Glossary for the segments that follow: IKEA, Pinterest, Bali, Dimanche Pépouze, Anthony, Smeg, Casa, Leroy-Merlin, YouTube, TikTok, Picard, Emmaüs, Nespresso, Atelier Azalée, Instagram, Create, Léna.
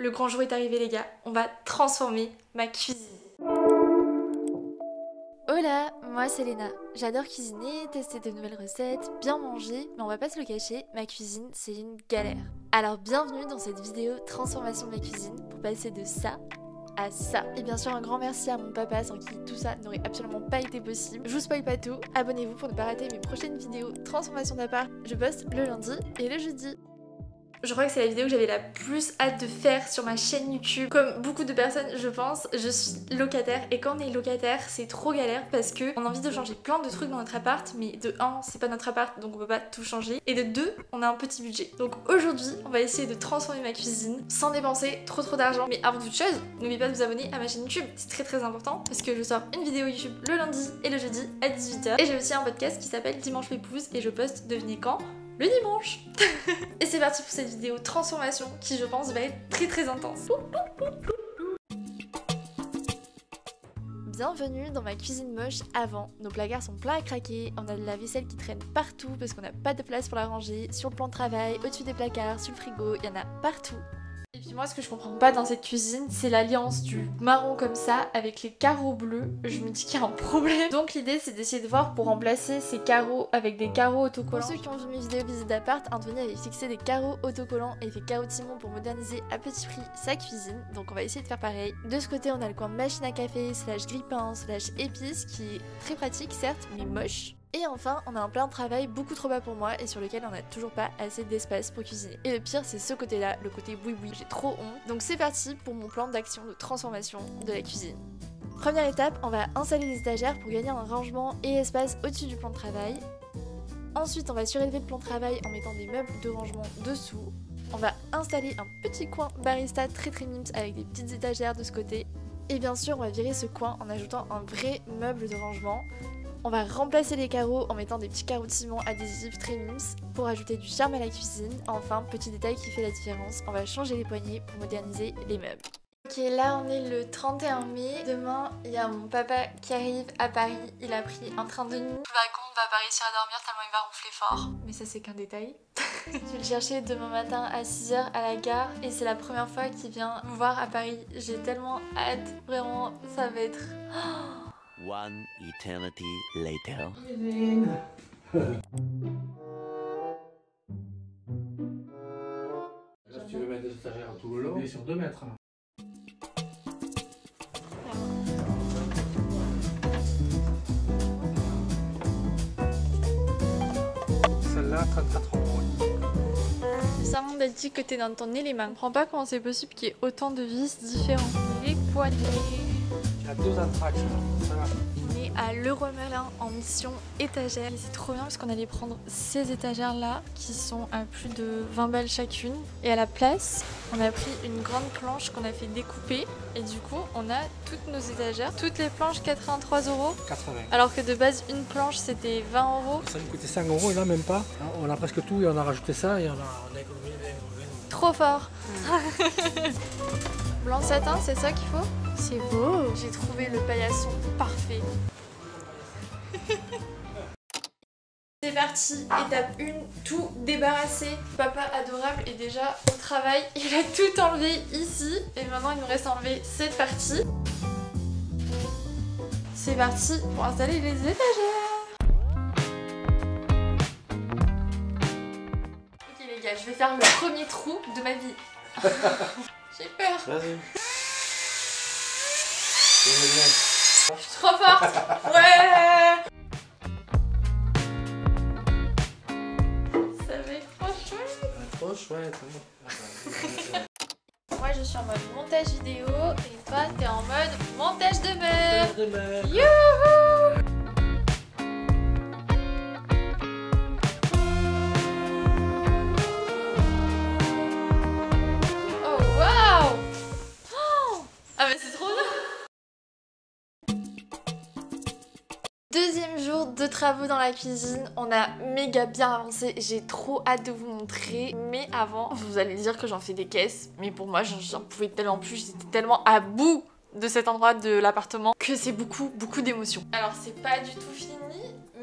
Le grand jour est arrivé les gars, on va transformer ma cuisine. Hola, moi c'est Léna. J'adore cuisiner, tester de nouvelles recettes, bien manger, mais on va pas se le cacher, ma cuisine c'est une galère. Alors bienvenue dans cette vidéo transformation de ma cuisine pour passer de ça à ça. Et bien sûr un grand merci à mon papa sans qui tout ça n'aurait absolument pas été possible. Je vous spoil pas tout, abonnez-vous pour ne pas rater mes prochaines vidéos transformation d'appart. Je poste le lundi et le jeudi. Je crois que c'est la vidéo que j'avais la plus hâte de faire sur ma chaîne YouTube. Comme beaucoup de personnes, je pense, je suis locataire et quand on est locataire, c'est trop galère parce que on a envie de changer plein de trucs dans notre appart, mais de 1, c'est pas notre appart donc on peut pas tout changer et de 2, on a un petit budget. Donc aujourd'hui, on va essayer de transformer ma cuisine sans dépenser trop d'argent. Mais avant toute chose, n'oubliez pas de vous abonner à ma chaîne YouTube, c'est très important parce que je sors une vidéo YouTube le lundi et le jeudi à 18 h et j'ai aussi un podcast qui s'appelle Dimanche Pépouze et je poste devinez quand le dimanche. Et c'est parti pour cette vidéo transformation qui je pense va être très intense. Bienvenue dans ma cuisine moche avant. Nos placards sont pleins à craquer, on a de la vaisselle qui traîne partout parce qu'on n'a pas de place pour la ranger, sur le plan de travail, au-dessus des placards, sur le frigo, il y en a partout. Et puis moi ce que je comprends pas dans cette cuisine c'est l'alliance du marron comme ça avec les carreaux bleus, je me dis qu'il y a un problème. Donc l'idée c'est d'essayer de voir pour remplacer ces carreaux avec des carreaux autocollants. Pour ceux qui ont vu mes vidéos visite d'appart, Anthony avait fixé des carreaux autocollants et fait carreaux-timon pour moderniser à petit prix sa cuisine, donc on va essayer de faire pareil. De ce côté on a le coin machine à café, /grille-pain/épices qui est très pratique certes mais moche. Et enfin, on a un plan de travail beaucoup trop bas pour moi et sur lequel on n'a toujours pas assez d'espace pour cuisiner. Et le pire, c'est ce côté-là, le côté boui-boui. J'ai trop honte. Donc c'est parti pour mon plan d'action de transformation de la cuisine. Première étape, on va installer des étagères pour gagner un rangement et espace au-dessus du plan de travail. Ensuite, on va surélever le plan de travail en mettant des meubles de rangement dessous. On va installer un petit coin barista très mimes avec des petites étagères de ce côté. Et bien sûr, on va virer ce coin en ajoutant un vrai meuble de rangement. On va remplacer les carreaux en mettant des petits carreaux de ciment adhésifs très mimes pour ajouter du charme à la cuisine. Enfin, petit détail qui fait la différence, on va changer les poignées pour moderniser les meubles. Ok, là on est le 31 mai. Demain, il y a mon papa qui arrive à Paris. Il a pris un train de nuit. Le wagon va pas réussir à dormir tellement il va ronfler fort. Mais ça, c'est qu'un détail. Je vais le chercher demain matin à 6 h à la gare et c'est la première fois qu'il vient me voir à Paris. J'ai tellement hâte, vraiment, ça va être... Oh One eternity later. Là, tu veux mettre des étagères tout le long, mais sur 2 mètres. Celle-là, 34 euros. Ça monte à 10 que t'es dans ton élément. Je ne comprends pas comment c'est possible qu'il y ait autant de vis différents. Les poignées. Il y a 2 attractions. On est à Leroy-Merlin en mission étagère et c'est trop bien parce qu'on allait prendre ces étagères là qui sont à plus de 20 balles chacune et à la place on a pris une grande planche qu'on a fait découper et du coup on a toutes nos étagères, toutes les planches 83 euros, alors que de base une planche c'était 20 euros. Ça nous coûtait 5 euros et là même pas, on a presque tout et on a rajouté ça et on a économisé. Trop fort. Blanc satin, c'est ça qu'il faut? C'est beau. J'ai trouvé le paillasson parfait. C'est parti, étape 1, tout débarrasser. Papa adorable est déjà au travail. Il a tout enlevé ici et maintenant il nous reste à enlever cette partie. C'est parti pour installer les étagères. Ok les gars, je vais faire le premier trou de ma vie. J'ai peur. Vas-y. Je suis trop forte. Ouais. Ça va être trop chouette. Trop chouette. Moi je suis en mode montage vidéo et toi t'es en mode montage de meubles. Youhou. Deuxième jour de travaux dans la cuisine, on a méga bien avancé, j'ai trop hâte de vous montrer. Mais avant, vous allez dire que j'en fais des caisses, mais pour moi j'en pouvais tellement plus, j'étais tellement à bout de cet endroit de l'appartement que c'est beaucoup d'émotions. Alors c'est pas du tout fini,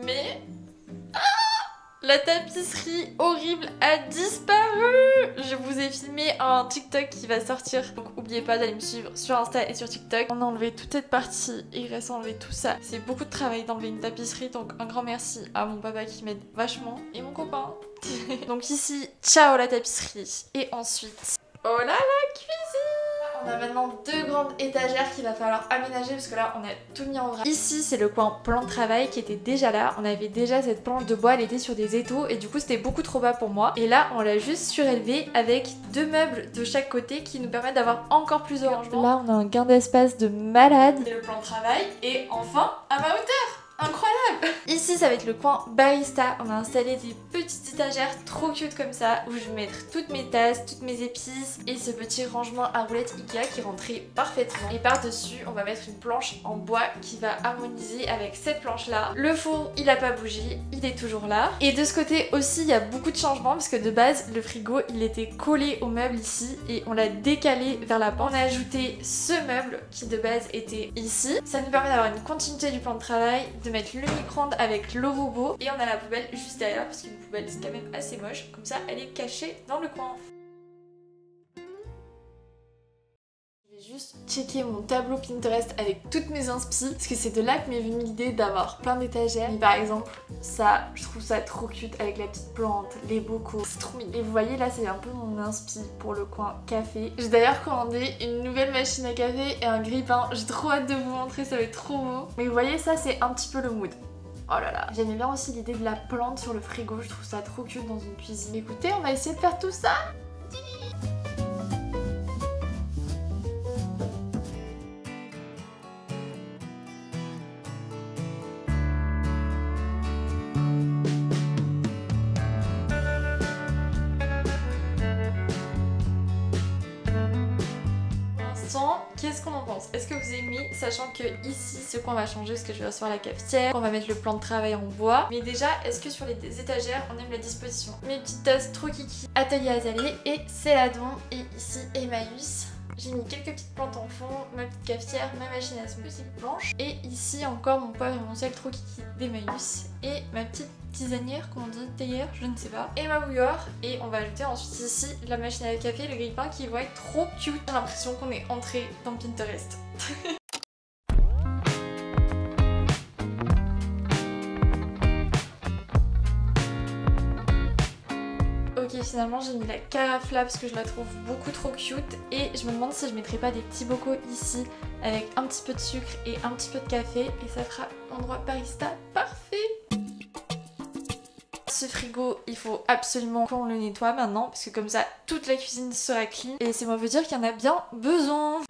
mais... Ah La tapisserie horrible a disparu. Je vous ai filmé un TikTok qui va sortir. Donc n'oubliez pas d'aller me suivre sur Insta et sur TikTok. On a enlevé toute cette partie et il reste à enlever tout ça. C'est beaucoup de travail d'enlever une tapisserie. Donc un grand merci à mon papa qui m'aide vachement. Et mon copain. Donc ici, ciao la tapisserie. Et ensuite, oh là la cuisine. On a maintenant deux grandes étagères qu'il va falloir aménager parce que là on a tout mis en vrac. Ici c'est le coin plan de travail qui était déjà là. On avait déjà cette planche de bois, elle était sur des étaux et du coup c'était beaucoup trop bas pour moi. Et là on l'a juste surélevée avec deux meubles de chaque côté qui nous permettent d'avoir encore plus de rangement. Là on a un gain d'espace de malade. Et le plan de travail est enfin à ma hauteur. Incroyable! Ici ça va être le coin barista, on a installé des petites étagères trop cute comme ça où je vais mettre toutes mes tasses, toutes mes épices et ce petit rangement à roulettes IKEA qui rentrait parfaitement. Et par dessus on va mettre une planche en bois qui va harmoniser avec cette planche là. Le four il a pas bougé, il est toujours là. Et de ce côté aussi il y a beaucoup de changements parce que de base le frigo il était collé au meuble ici et on l'a décalé vers la porte. On a ajouté ce meuble qui de base était ici. Ça nous permet d'avoir une continuité du plan de travail, de mettre le micro-ondes avec le robot et on a la poubelle juste derrière parce qu'une poubelle c'est quand même assez moche, comme ça elle est cachée dans le coin. Juste checker mon tableau Pinterest avec toutes mes inspi parce que c'est de là que m'est venue l'idée d'avoir plein d'étagères. Par exemple ça, je trouve ça trop cute avec la petite plante, les bocaux, c'est trop mignon. Et vous voyez là c'est un peu mon inspi pour le coin café. J'ai d'ailleurs commandé une nouvelle machine à café et un grille-pain, j'ai trop hâte de vous montrer, ça va être trop beau. Mais vous voyez ça c'est un petit peu le mood. Oh là là. J'aimais bien aussi l'idée de la plante sur le frigo, je trouve ça trop cute dans une cuisine. Écoutez, on va essayer de faire tout ça. Qu'est-ce qu'on en pense? Est-ce que vous aimez? Sachant que ici, ce coin va changer parce que je vais recevoir la cafetière, on va mettre le plan de travail en bois. Mais déjà, est-ce que sur les étagères, on aime la disposition? Mes petites tasses trop kiki, Atelier Azalée et Céladon, et ici Emmaüs. J'ai mis quelques petites plantes en fond, ma petite cafetière, ma machine à smoothie blanche. Et ici encore mon poivre et mon sel trop kiki d'Emmaüs. Et ma petite tisanière, comment on dit, théière, je ne sais pas. Et ma bouilloire. Et on va ajouter ensuite ici la machine à café, le grille-pain qui va être trop cute. J'ai l'impression qu'on est entré dans Pinterest. Finalement j'ai mis la carafe là parce que je la trouve beaucoup trop cute et je me demande si je mettrais pas des petits bocaux ici avec un petit peu de sucre et un petit peu de café et ça fera endroit barista parfait. Ce frigo il faut absolument qu'on le nettoie maintenant parce que comme ça toute la cuisine sera clean et c'est moi veut dire qu'il y en a bien besoin.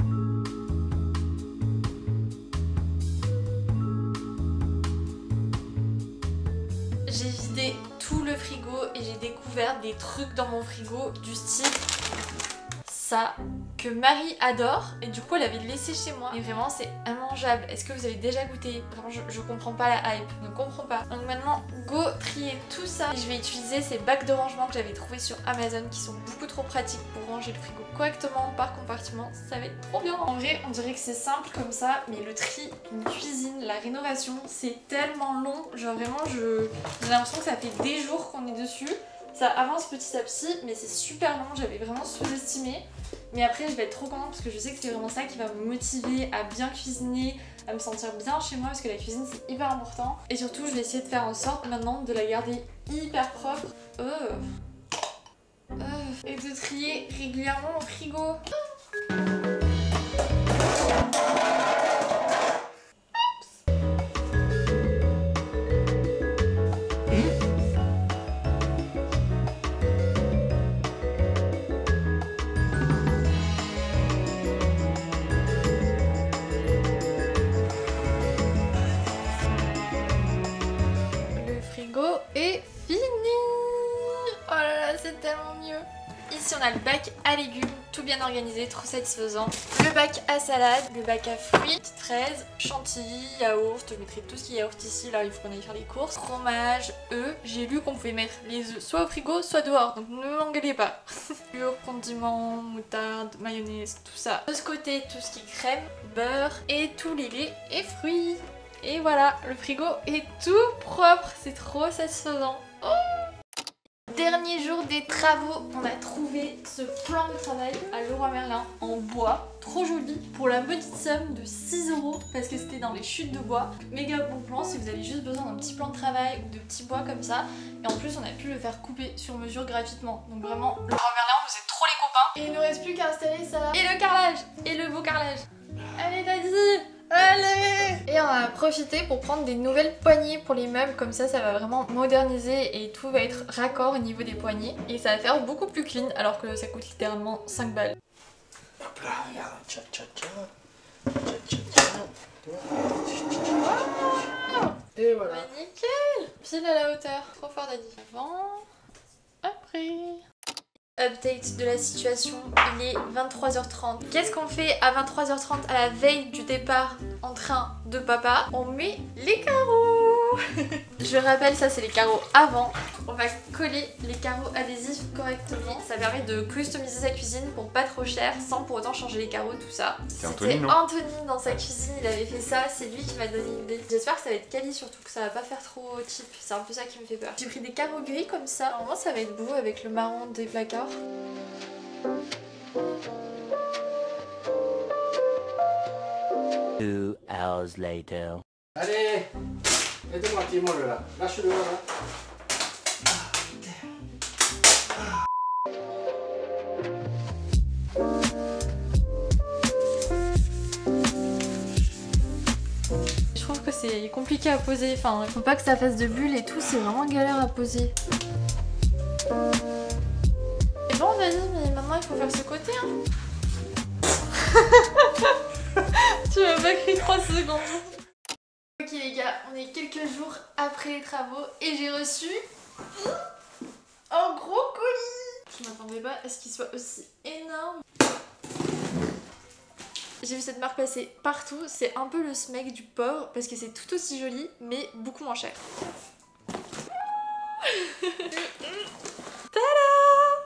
J'ai vidé tout le frigo et j'ai découvert des trucs dans mon frigo du style ça que Marie adore et du coup elle avait laissé chez moi et vraiment c'est immangeable. Est-ce que vous avez déjà goûté? Vraiment je comprends pas la hype, je ne comprends pas. Donc maintenant go trier tout ça et je vais utiliser ces bacs de rangement que j'avais trouvé sur Amazon qui sont beaucoup trop pratiques pour ranger le frigo correctement par compartiment, ça va être trop bien. En vrai on dirait que c'est simple comme ça mais le tri, une cuisine, la rénovation c'est tellement long, genre vraiment j'ai l'impression que ça fait des jours qu'on est dessus. Ça avance petit à petit mais c'est super long, j'avais vraiment sous-estimé. Mais après je vais être trop contente parce que je sais que c'est vraiment ça qui va me motiver à bien cuisiner, à me sentir bien chez moi parce que la cuisine c'est hyper important. Et surtout je vais essayer de faire en sorte maintenant de la garder hyper propre. Et de trier régulièrement mon frigo. Ici on a le bac à légumes, tout bien organisé, trop satisfaisant. Le bac à salade, le bac à fruits, petites fraises, chantilly, yaourt, je mettrai tout ce qui est yaourt ici, là il faut qu'on aille faire les courses. Fromage, œufs, j'ai lu qu'on pouvait mettre les œufs soit au frigo, soit dehors, donc ne m'engueulez pas. Lure, condiments, moutarde, mayonnaise, tout ça. De ce côté, tout ce qui est crème, beurre et tous les laits et fruits. Et voilà, le frigo est tout propre, c'est trop satisfaisant. Oh! dernier jour des travaux, on a trouvé ce plan de travail à Leroy-Merlin en bois, trop joli, pour la petite somme de 6 € parce que c'était dans les chutes de bois. Méga bon plan si vous avez juste besoin d'un petit plan de travail ou de petits bois comme ça. Et en plus on a pu le faire couper sur mesure gratuitement, donc vraiment Leroy-Merlin, vous êtes trop les copains. Et il ne reste plus qu'à installer ça et le carrelage, et le beau carrelage. Allez vas-y. Allez! Et on a profité pour prendre des nouvelles poignées pour les meubles, comme ça, ça va vraiment moderniser et tout va être raccord au niveau des poignées. Et ça va faire beaucoup plus clean alors que ça coûte littéralement 5 balles. Hop là, regarde, tcha tcha tcha. Tcha tcha tcha. Et voilà. Bah nickel! Pile à la hauteur, trop fort Daddy. Avant, après. Update de la situation, il est 23h30. Qu'est-ce qu'on fait à 23h30 à la veille du départ en train de papa? On met les carreaux. Je rappelle, ça c'est les carreaux avant. On va coller les carreaux adhésifs correctement. Ça permet de customiser sa cuisine pour pas trop cher sans pour autant changer les carreaux, tout ça. C'était Anthony dans sa cuisine, il avait fait ça. C'est lui qui m'a donné l'idée. J'espère que ça va être quali, surtout que ça va pas faire trop cheap. C'est un peu ça qui me fait peur. J'ai pris des carreaux gris comme ça. Normalement ça va être beau avec le marron des placards. Allez, aidez-moi un petit mot là, lâche-le là. Je trouve que c'est compliqué à poser, enfin, il faut pas que ça fasse de bulles et tout, c'est vraiment galère à poser. Bon vas-y, mais maintenant il faut faire ce côté hein. Tu m'as pas crié 3 secondes. Ok les gars, on est quelques jours après les travaux et j'ai reçu un gros colis. Je m'attendais pas à ce qu'il soit aussi énorme. J'ai vu cette marque passer partout, c'est un peu le Smeg du porc parce que c'est tout aussi joli mais beaucoup moins cher.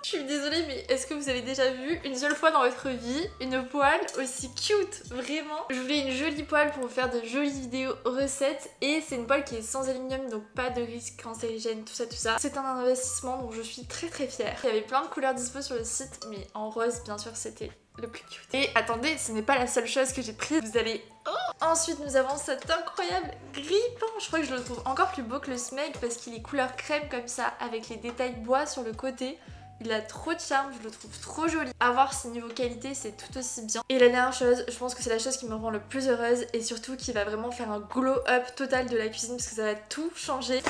Je suis désolée, mais est-ce que vous avez déjà vu une seule fois dans votre vie une poêle aussi cute? Vraiment, je voulais une jolie poêle pour vous faire de jolies vidéos recettes et c'est une poêle qui est sans aluminium, donc pas de risque cancérigène, tout ça tout ça. C'est un investissement dont je suis très très fière. Il y avait plein de couleurs dispo sur le site, mais en rose bien sûr c'était le plus cute. Et attendez, ce n'est pas la seule chose que j'ai prise, vous allez... Oh, ensuite nous avons cet incroyable grille-pain. Je crois que je le trouve encore plus beau que le Smeg parce qu'il est couleur crème comme ça avec les détails bois sur le côté. Il a trop de charme, je le trouve trop joli. À voir si niveau qualité c'est tout aussi bien. Et la dernière chose, je pense que c'est la chose qui me rend le plus heureuse et surtout qui va vraiment faire un glow up total de la cuisine parce que ça va tout changer.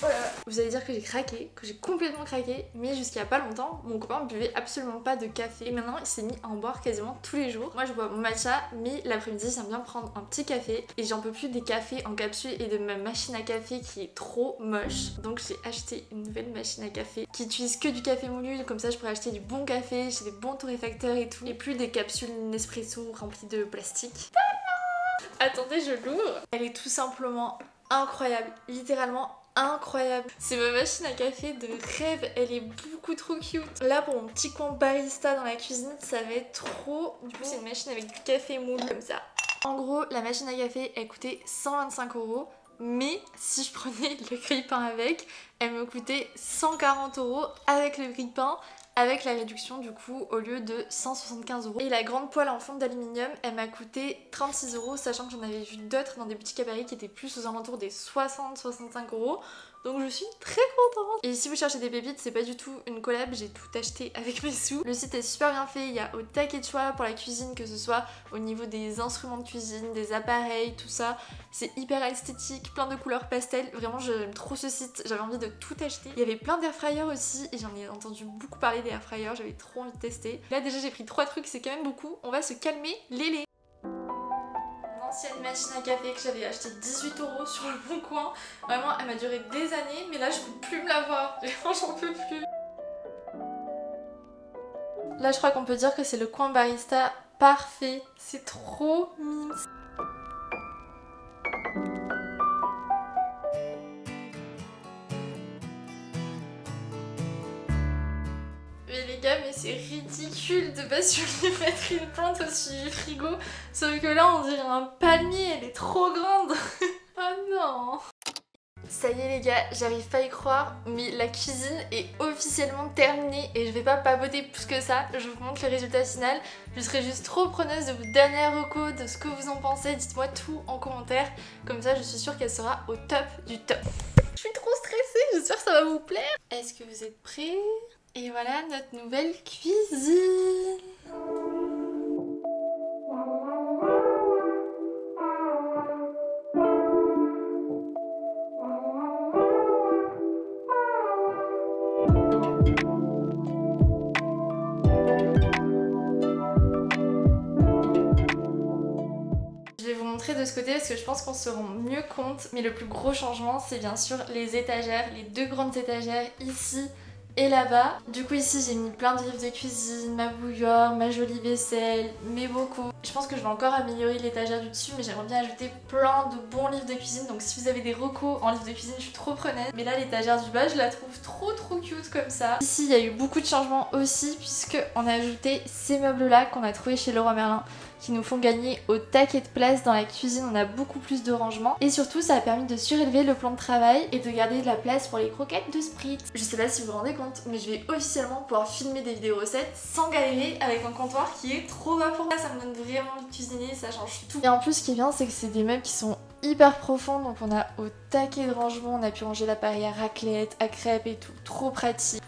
Voilà. Vous allez dire que j'ai craqué, que j'ai complètement craqué, mais jusqu'à pas longtemps, mon copain buvait absolument pas de café. Et maintenant il s'est mis à en boire quasiment tous les jours. Moi je bois mon matcha, mais l'après-midi j'aime bien prendre un petit café et j'en peux plus des cafés en capsule et de ma machine à café qui est trop moche. Donc j'ai acheté une nouvelle machine à café qui utilise que du café moulu. Comme ça je pourrais acheter du bon café chez des bons torréfacteurs et tout, et plus des capsules Nespresso remplies de plastique. Attendez, je l'ouvre. Elle est tout simplement incroyable, littéralement incroyable. C'est ma machine à café de rêve, elle est beaucoup trop cute. Là pour mon petit coin barista dans la cuisine, ça va être trop beau. Du coup c'est une machine avec du café moulu comme ça. En gros la machine à café elle coûtait 125 €. Mais si je prenais le grille-pain avec, elle me coûtait 140 € avec le grille-pain, avec la réduction du coup au lieu de 175 €. Et la grande poêle en fonte d'aluminium, elle m'a coûté 36 €, sachant que j'en avais vu d'autres dans des boutiques à Paris qui étaient plus aux alentours des 60-65 €. Donc je suis très contente. Et si vous cherchez des pépites, c'est pas du tout une collab, j'ai tout acheté avec mes sous. Le site est super bien fait, il y a au taquet de choix pour la cuisine, que ce soit au niveau des instruments de cuisine, des appareils, tout ça. C'est hyper esthétique, plein de couleurs pastel. Vraiment j'aime trop ce site, j'avais envie de tout acheter. Il y avait plein d'air fryers aussi et j'en ai entendu beaucoup parler des air fryers, j'avais trop envie de tester. Là déjà j'ai pris 3 trucs, c'est quand même beaucoup, on va se calmer, Lélé. Ancienne machine à café que j'avais acheté 18 € sur le bon coin. Vraiment, elle m'a duré des années, mais là je peux plus me la voir. J'en peux plus. Là, je crois qu'on peut dire que c'est le coin barista parfait. C'est trop mime. Mais les gars, mais c'est ridicule de pas survivre mettre une plante au-dessus du frigo. Sauf que là, on dirait un palmier, elle est trop grande. Oh non. Ça y est les gars, j'arrive pas à y croire, mais la cuisine est officiellement terminée et je vais pas papoter plus que ça, je vous montre le résultat final. Je serai juste trop preneuse de vos dernières recos, de ce que vous en pensez, dites-moi tout en commentaire, comme ça je suis sûre qu'elle sera au top du top. Je suis trop stressée, j'espère que ça va vous plaire. Est-ce que vous êtes prêts? Et voilà notre nouvelle cuisine. De ce côté parce que je pense qu'on se rend mieux compte, mais le plus gros changement c'est bien sûr les étagères, les deux grandes étagères ici et là-bas. Du coup ici j'ai mis plein de livres de cuisine, ma bouilloire, ma jolie vaisselle, mes bocaux. Je pense que je vais encore améliorer l'étagère du dessus, mais j'aimerais bien ajouter plein de bons livres de cuisine, donc si vous avez des recos en livres de cuisine je suis trop preneuse. Mais là l'étagère du bas je la trouve trop cute comme ça. Ici il y a eu beaucoup de changements aussi puisque on a ajouté ces meubles là qu'on a trouvé chez Leroy-Merlin, qui nous font gagner au taquet de place dans la cuisine, on a beaucoup plus de rangement et surtout ça a permis de surélever le plan de travail et de garder de la place pour les croquettes de Sprite. Je sais pas si vous vous rendez compte, mais je vais officiellement pouvoir filmer des vidéos recettes sans galérer avec un comptoir qui est trop bas pour moi. Ça me donne vraiment envie de cuisiner, ça change tout. Et en plus ce qui est bien c'est que c'est des meubles qui sont hyper profond, donc on a au taquet de rangement, on a pu ranger l'appareil à raclette, à crêpes et tout, trop pratique.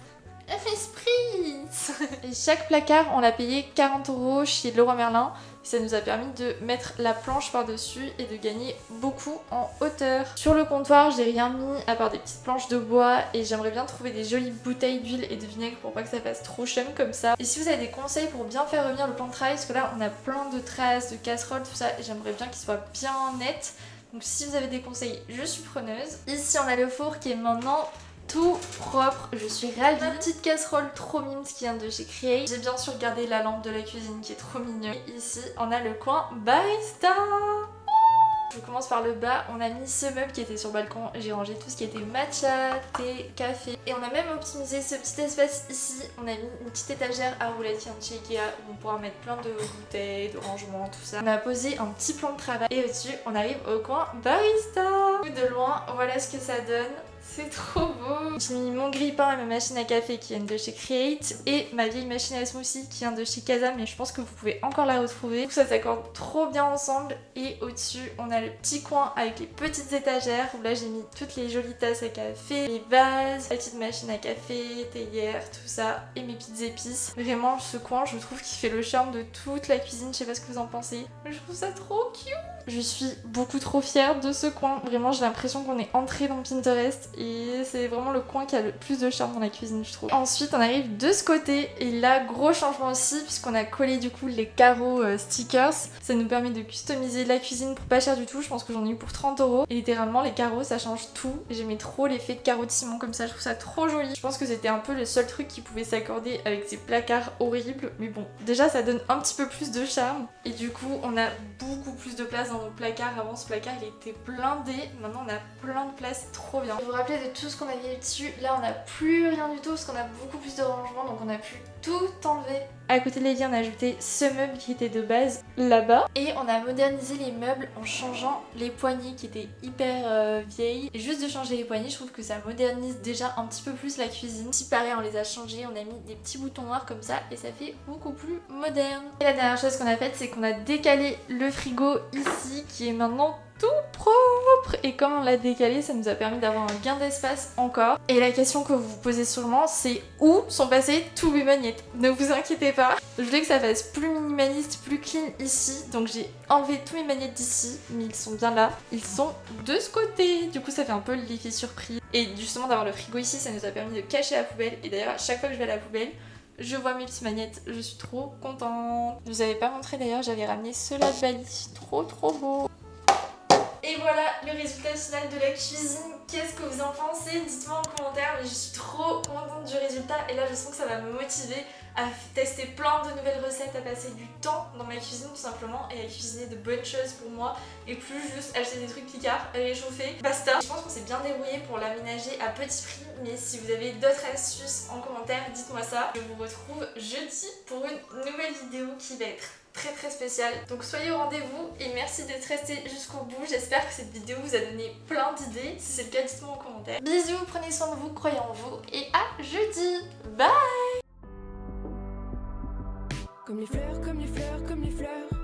Et chaque placard on l'a payé 40 € chez Leroy-Merlin. Ça nous a permis de mettre la planche par-dessus et de gagner beaucoup en hauteur. Sur le comptoir, j'ai rien mis à part des petites planches de bois et j'aimerais bien trouver des jolies bouteilles d'huile et de vinaigre pour pas que ça fasse trop chum comme ça. Et si vous avez des conseils pour bien faire revenir le plan de travail, parce que là on a plein de traces, de casseroles, tout ça, et j'aimerais bien qu'ils soient bien nets. Donc si vous avez des conseils, je suis preneuse. Ici on a le four qui est maintenant tout propre, je suis ravie. Ma petite casserole trop mime qui vient de chez Create. J'ai bien sûr gardé la lampe de la cuisine qui est trop mignonne. Et ici on a le coin barista. Je commence par le bas, on a mis ce meuble qui était sur le balcon, j'ai rangé tout ce qui était matcha, thé, café. Et on a même optimisé ce petit espace ici, on a mis une petite étagère à roulettes qui vient de chez IKEA où on pourra mettre plein de bouteilles, de rangements, tout ça. On a posé un petit plan de travail et au-dessus on arrive au coin barista. De loin, voilà ce que ça donne. C'est trop beau! J'ai mis mon grille-pain et ma machine à café qui viennent de chez Create et ma vieille machine à smoothie qui vient de chez Casa, mais je pense que vous pouvez encore la retrouver. Tout ça s'accorde trop bien ensemble et au-dessus on a le petit coin avec les petites étagères où là j'ai mis toutes les jolies tasses à café, les vases, la petite machine à café, théière, tout ça et mes petites épices. Vraiment ce coin je trouve qu'il fait le charme de toute la cuisine, je sais pas ce que vous en pensez. Je trouve ça trop cute! Je suis beaucoup trop fière de ce coin, vraiment j'ai l'impression qu'on est entré dans Pinterest et c'est vraiment le coin qui a le plus de charme dans la cuisine je trouve. Ensuite on arrive de ce côté et là gros changement aussi puisqu'on a collé du coup les carreaux stickers, ça nous permet de customiser la cuisine pour pas cher du tout, je pense que j'en ai eu pour 30 € et littéralement les carreaux ça change tout, j'aimais trop l'effet de carreaux de ciment comme ça, je trouve ça trop joli. Je pense que c'était un peu le seul truc qui pouvait s'accorder avec ces placards horribles, mais bon déjà ça donne un petit peu plus de charme et du coup on a beaucoup plus de place dans nos placards. Avant ce placard il était blindé, maintenant on a plein de place, trop bien. Je vous rappelle de tout ce qu'on avait dessus, là on n'a plus rien du tout parce qu'on a beaucoup plus de rangement donc on a pu tout enlever. À côté de l'évier on a ajouté ce meuble qui était de base là-bas et on a modernisé les meubles en changeant les poignées qui étaient hyper vieilles. Et juste de changer les poignées je trouve que ça modernise déjà un petit peu plus la cuisine. Si pareil on les a changés, on a mis des petits boutons noirs comme ça et ça fait beaucoup plus moderne. Et la dernière chose qu'on a faite c'est qu'on a décalé le frigo ici qui est maintenant tout propre et comme on l'a décalé ça nous a permis d'avoir un gain d'espace encore. Et la question que vous vous posez sûrement c'est où sont passés tous mes magnettes? Ne vous inquiétez pas, je voulais que ça fasse plus minimaliste, plus clean ici, donc j'ai enlevé tous mes magnettes d'ici, mais ils sont bien là, ils sont de ce côté, du coup ça fait un peu l'effet surprise. Et justement d'avoir le frigo ici ça nous a permis de cacher la poubelle et d'ailleurs à chaque fois que je vais à la poubelle je vois mes petites magnettes, je suis trop contente. Je vous avais pas montré d'ailleurs, j'avais ramené ceux-là de Bali, trop beau. Et voilà le résultat final de la cuisine. Qu'est-ce que vous en pensez? Dites-moi en commentaire, mais je suis trop contente du résultat et là je sens que ça va me motiver à tester plein de nouvelles recettes, à passer du temps dans ma cuisine tout simplement et à cuisiner de bonnes choses pour moi et plus juste acheter des trucs picards, les chauffer, basta. Je pense qu'on s'est bien débrouillé pour l'aménager à petit prix, mais si vous avez d'autres astuces en commentaire, dites-moi ça. Je vous retrouve jeudi pour une nouvelle vidéo qui va être très très spécial. Donc soyez au rendez-vous et merci d'être resté jusqu'au bout. J'espère que cette vidéo vous a donné plein d'idées. Si c'est le cas, dites-moi en commentaire. Bisous, prenez soin de vous, croyez en vous et à jeudi. Bye. Comme les fleurs, comme les fleurs, comme les fleurs.